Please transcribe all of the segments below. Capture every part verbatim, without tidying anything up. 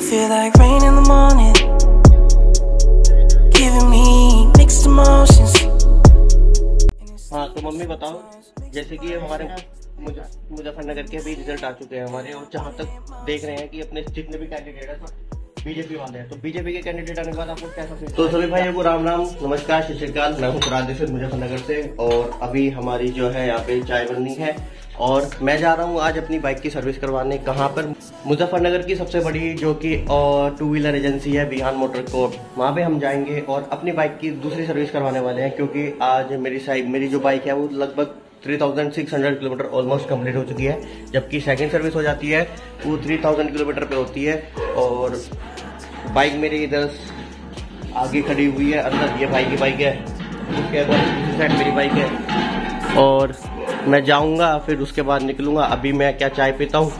you feel like rain in the morning, giving me mixed emotions. हाँ तो mummy बताओ, जैसे कि हमारे मुजफ्फरनगर के भी रिजल्ट आ चुके हैं हमारे, और जहाँ तक देख रहे हैं कि अपने जितने भी कैंडिडेट हैं सब बीजेपी वाले हैं, तो बीजेपी के कैंडिडेट आने के बाद आपको कैसा फील? तो सभी भाइयों को राम राम, नमस्कार, सत श्री अकाल। मैं हूँ राजेश मुजफ्फरनगर से, और अभी हमारी जो है यहाँ पे चाय बननी है और मैं जा रहा हूँ आज अपनी बाइक की सर्विस करवाने। कहाँ पर? मुजफ्फरनगर की सबसे बड़ी जो कि और टू व्हीलर एजेंसी है विहान मोटरकॉर्प, वहाँ पे हम जाएंगे और अपनी बाइक की दूसरी सर्विस करवाने वाले हैं, क्योंकि आज मेरी साइड मेरी जो बाइक है वो लगभग तीन हज़ार छह सौ किलोमीटर ऑलमोस्ट कम्प्लीट हो चुकी है, जबकि सेकेंड सर्विस हो जाती है वो तीन हज़ार किलोमीटर पर होती है। और बाइक मेरी इधर आगे खड़ी हुई है, अंदर ये भाई की बाइक है, उसके अंदर साइड मेरी बाइक है, और मैं जाऊंगा फिर उसके बाद निकलूंगा। अभी मैं क्या चाय पीता हूँ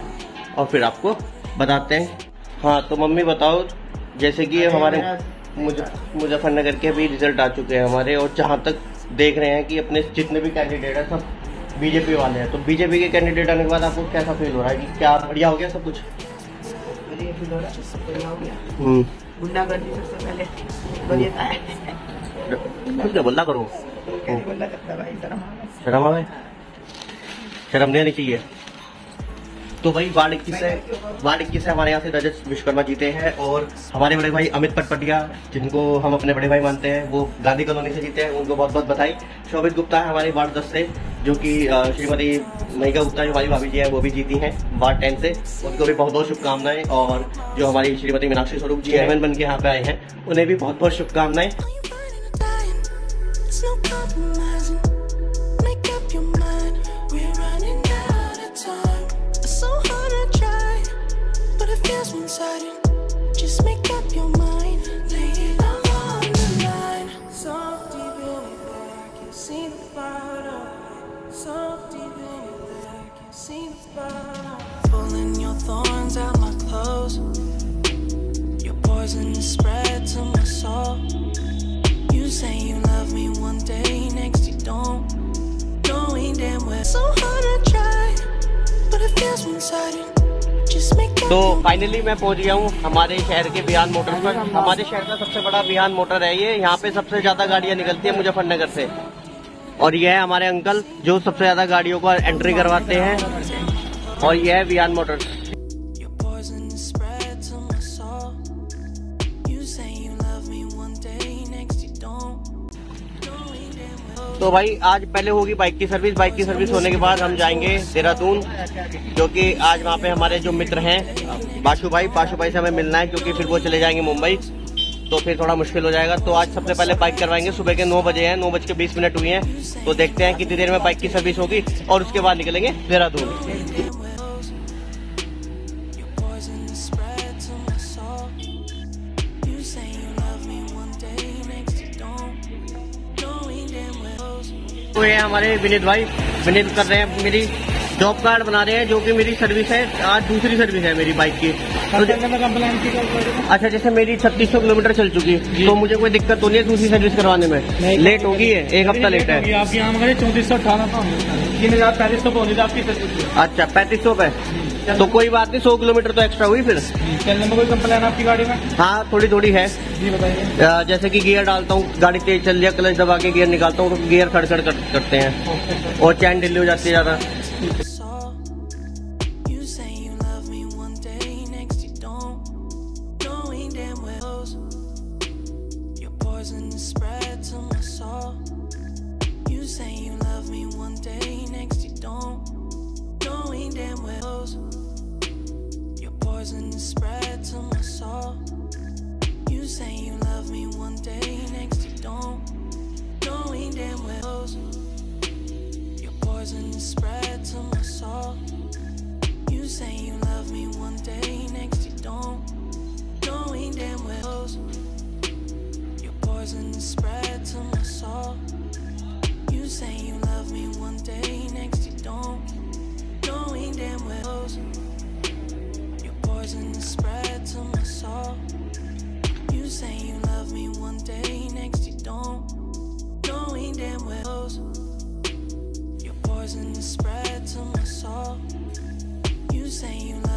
और फिर आपको बताते हैं। हाँ तो मम्मी बताओ, जैसे कि हमारे मुजफ्फरनगर के भी रिजल्ट आ चुके हैं हमारे, और जहाँ तक देख रहे हैं कि अपने जितने भी कैंडिडेट हैं सब बीजेपी वाले हैं, तो बीजेपी के कैंडिडेट आने के बाद आपको कैसा फील हो रहा है कि क्या बढ़िया हो गया सब कुछ? बढ़िया फील हो रहा है, सब बढ़िया हो गया। गुंडागर्दी सबसे पहले बढ़िया था, कुछ बल्ला करो, बल्ला करता भाई, शर्म आ गई, शर्म नहीं आनी चाहिए। तो भाई वार्ड इक्कीस से वार्ड इक्कीस से हमारे यहाँ से रजत विश्वकर्मा जीते हैं, और हमारे बड़े भाई अमित पटपटिया, जिनको हम अपने बड़े भाई मानते हैं, वो गांधी कॉलोनी से जीते हैं, उनको बहुत बहुत बधाई। शोभित गुप्ता है हमारे वार्ड दस से, जो कि श्रीमती मेघा गुप्ता जो हमारी भाभी जी हैं वो भी जीती हैं वार्ड टेन से, उनको भी बहुत बहुत शुभकामनाएं। और जो हमारी श्रीमती मीनाक्षी स्वरूप जी चेयरमैन बन के यहाँ पे आए हैं, उन्हें भी बहुत बहुत शुभकामनाएं। Just make up your mind, lay it all on the line. Something deep in it that I can see the bottom. Something deep in it that I can see the bottom. Pulling your thorns out my clothes. Your poison is spread to my soul. You say you love me one day, next you don't. Knowing damn well, so hard to try, but it feels one-sided. तो finally मैं पहुंच गया हूँ हमारे शहर के Vihaan motor पर। हमारे शहर का सबसे बड़ा विहान मोटर है ये, यहाँ पे सबसे ज्यादा गाड़ियाँ निकलती है मुजफ्फरनगर से, और यह है हमारे अंकल जो सबसे ज्यादा गाड़ियों को एंट्री करवाते हैं, और यह है विहान मोटर। तो भाई आज पहले होगी बाइक की सर्विस, बाइक की सर्विस होने के बाद हम जाएंगे देहरादून, जो कि आज वहाँ पे हमारे जो मित्र हैं बाशु भाई, बाशु भाई से हमें मिलना है, क्योंकि फिर वो चले जाएंगे मुंबई, तो फिर थोड़ा मुश्किल हो जाएगा। तो आज सबसे पहले बाइक करवाएंगे, सुबह के नौ बजे हैं, नौ बज के बीस मिनट हुई हैं, तो देखते हैं कितनी देर में बाइक की सर्विस होगी और उसके बाद निकलेंगे देहरादून। तो ये हमारे विनीत भाई, विनीत कर रहे हैं मेरी जॉब कार्ड बना रहे हैं, जो कि मेरी सर्विस है, आज दूसरी सर्विस है मेरी बाइक की। तो अच्छा, जैसे मेरी छत्तीस सौ किलोमीटर चल चुकी है, तो मुझे कोई दिक्कत तो नहीं है दूसरी सर्विस करवाने में? लेट होगी है, एक हफ्ता लेट है आपके यहाँ, चौंतीस सौ अठारह तीन हजार पैंतीस सौ पहुंचे आपकी सर्विस। अच्छा, पैंतीस सौ पे, तो कोई बात नहीं, सौ किलोमीटर तो एक्स्ट्रा हुई। फिर चलने में कोई कंप्लेन आपकी गाड़ी में? हाँ थोड़ी थोड़ी है जी, बताइए। जैसे कि गियर डालता हूँ, गाड़ी तेज चल रही है, क्लच दबा के गियर निकालता हूँ तो गियर खड़खड़ करते हैं, और चैन ढीली हो जाती है ज्यादा। Spread to my soul. You say you love me.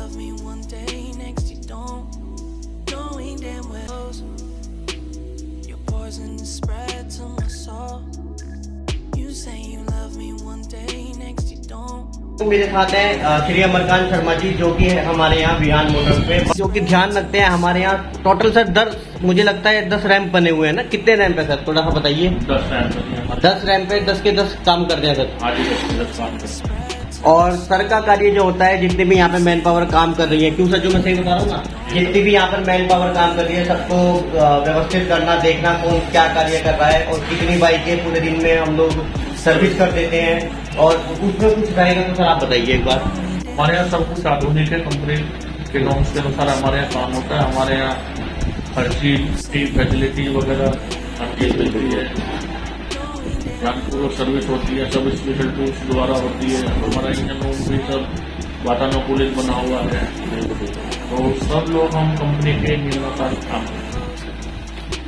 मेरे साथ हैं श्री अमरकांत शर्मा जी, जो कि हमारे यहाँ विहान मोटर पे, जो कि ध्यान रखते हैं हमारे यहाँ। टोटल सर दस, मुझे लगता है दस रैंप बने हुए हैं ना? कितने रैंप है सर, थोड़ा सा बताइए। दस रैंप दस रैंप पे दस के दस काम करते हैं सर। और सर का कार्य जो होता है, जितने भी यहाँ पे मैन पावर काम कर रही है, क्यों सर जो मैं सही बता रहा हूँ ना, जितनी भी यहाँ पर मैन पावर काम कर रही है सबको व्यवस्थित करना, देखना कौन क्या कार्य कर रहा है और कितनी बाइकें पूरे दिन में हम लोग सर्विस कर देते हैं और उसमें कुछ रहेगा तो सर आप बताइए एक बार। हमारे यहाँ सब कुछ आधुनिक है, कंपनी के नॉर्म्स के अनुसार हमारे यहाँ काम होता है। हमारे यहाँ हर चीज की फैसिलिटी वगैरह हर चीज मिलती है, सर्विस होती है, सब स्पेशल टूल्स द्वारा होती है। हमारा इंजन रूम भी सब वातानुकूलित बना हुआ है, तो सब लोग हम कंपनी के नियमानुसार काम करते हैं।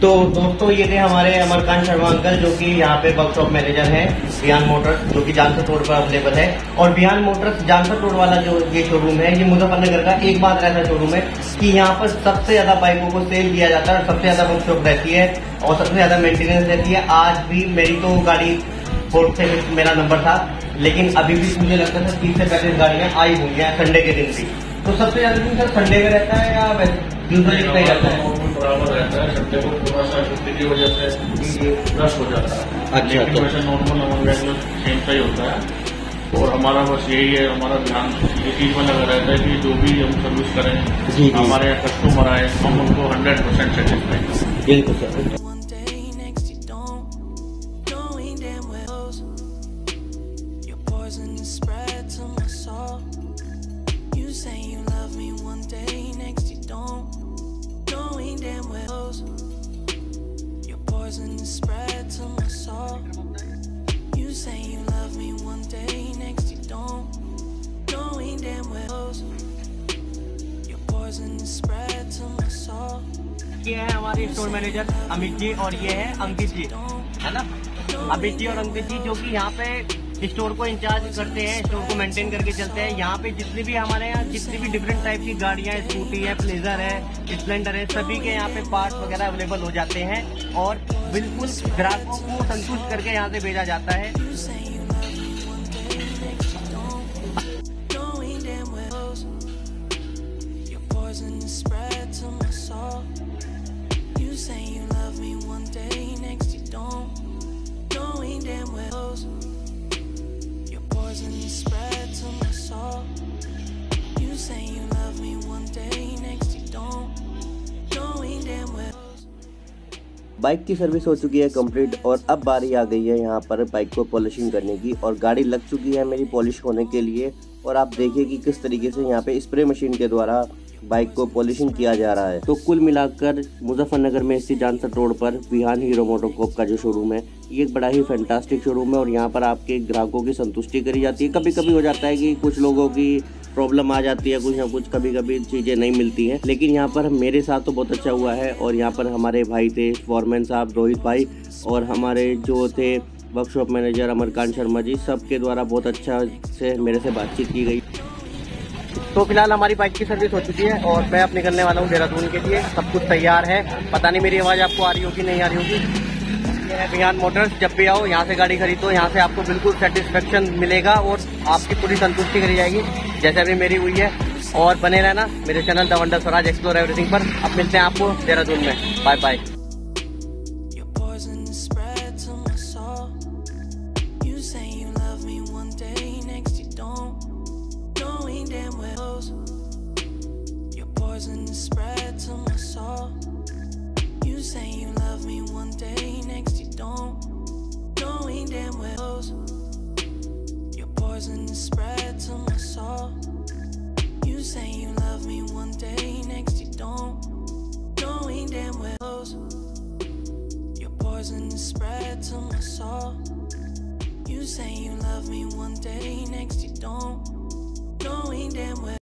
तो दोस्तों ये थे हमारे अमरकांत शर्मा अंकल, जो कि यहाँ पे वर्कशॉप मैनेजर हैं विहान मोटर्स, जो कि जानसठ रोड पर अवेलेबल है। और विहान मोटर्स जानसठ रोड वाला जो ये शोरूम है, ये मुजफ्फरनगर का एक बात ऐसा शोरूम है कि यहाँ पर सबसे ज्यादा बाइकों को सेल दिया जाता है और सबसे ज्यादा वर्कशॉप रहती है और सबसे ज्यादा मेंटेनेंस रहती है। आज भी मेरी तो गाड़ी फोर्थ से मेरा नंबर था, लेकिन अभी भी मुझे लगता है तीस से पैंतीस गाड़ियाँ आई हुई हैं संडे के दिन भी। तो सबसे ज्यादा दिन सर संडे में रहता है या यूजली नहीं रहता है? बराबर रहता है, संडे को थोड़ा सा छुट्टी की वजह से रश हो जाता है। अच्छा, वैसे नॉर्मल नॉर्मल रेगुलर सेम का ही होता है। और हमारा बस यही है, हमारा ध्यान ये चीज में लगा रहता है कि जो भी हम सर्विस करें, हमारे यहाँ कस्टमर आए, हम उनको हंड्रेड परसेंट सेटिस्फाई करें। ये है हमारे स्टोर मैनेजर अमित जी और ये है अंकित जी, है ना? अमित जी और अंकित जी जो कि यहाँ पे स्टोर को इंचार्ज करते हैं, स्टोर को मेंटेन करके चलते हैं। यहाँ पे जितनी भी हमारे यहाँ जितनी भी डिफरेंट टाइप की गाड़ियाँ, स्कूटी है, प्लेजर है, स्प्लेंडर है, सभी के यहाँ पे पार्ट्स वगैरह अवेलेबल हो जाते हैं और बिल्कुल ग्राहकों को संतुष्ट करके यहाँ से भेजा जाता है। बाइक की सर्विस हो चुकी है कंप्लीट और अब बारी आ गई है यहाँ पर बाइक को पॉलिशिंग करने की। और गाड़ी लग चुकी है मेरी पॉलिश होने के लिए और आप देखिए कि किस तरीके से यहाँ पे स्प्रे मशीन के द्वारा बाइक को पॉलिशिंग किया जा रहा है। तो कुल मिलाकर मुजफ्फरनगर में स्थित जानसठ रोड पर विहान हीरो मोटोकॉर्प का जो शोरूम है, ये एक बड़ा ही फैंटास्टिक शोरूम है और यहाँ पर आपके ग्राहकों की संतुष्टि करी जाती है। कभी कभी हो जाता है कि कुछ लोगों की प्रॉब्लम आ जाती है, कुछ ना कुछ कभी कभी चीज़ें नहीं मिलती हैं, लेकिन यहाँ पर मेरे साथ तो बहुत अच्छा हुआ है। और यहाँ पर हमारे भाई थे फॉरमैन साहब रोहित भाई और हमारे जो थे वर्कशॉप मैनेजर अमरकांत शर्मा जी, सबके द्वारा बहुत अच्छा से मेरे से बातचीत की गई। तो फिलहाल हमारी बाइक की सर्विस हो चुकी है और मैं अब निकलने वाला हूँ देहरादून के लिए। सब कुछ तैयार है, पता नहीं मेरी आवाज़ आपको आ रही होगी नहीं आ रही होगी। ये है विहान मोटर्स, जब भी आओ यहाँ से गाड़ी खरीदो, यहाँ से आपको बिल्कुल सेटिस्फेक्शन मिलेगा और आपकी पूरी संतुष्टि करी जाएगी जैसे अभी मेरी हुई है। और बने रहना मेरे channel the wonder Swaraj explore everything पर। अब मिलते हैं आपको देहरादून में। Bye bye. Spread to my soul. You say you love me one day, next you don't. Knowing damn well.